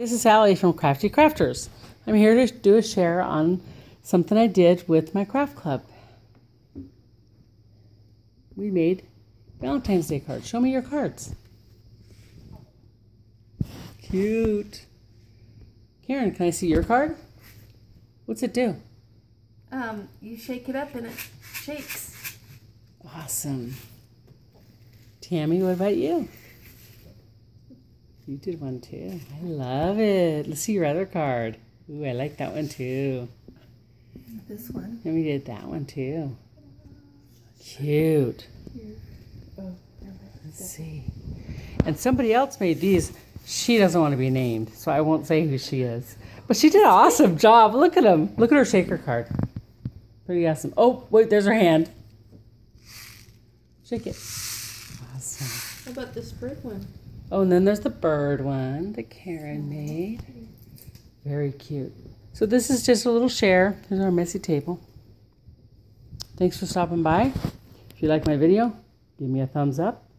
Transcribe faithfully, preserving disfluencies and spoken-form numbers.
This is Allie from Crafty Crafters. I'm here to do a share on something I did with my craft club. We made Valentine's Day cards. Show me your cards. Cute. Karen, can I see your card? What's it do? Um, you shake it up and it shakes. Awesome. Tammy, what about you? You did one too. I love it. Let's see your other card. Ooh, I like that one too. This one. And we did that one too. Cute. Let's see. And somebody else made these. She doesn't want to be named, so I won't say who she is. But she did an awesome job. Look at them. Look at her shaker card. Pretty awesome. Oh, wait, there's her hand. Shake it. Awesome. How about this bird one? Oh, and then there's the bird one that Karen made. Very cute. So this is just a little share. Here's our messy table. Thanks for stopping by. If you like my video, give me a thumbs up.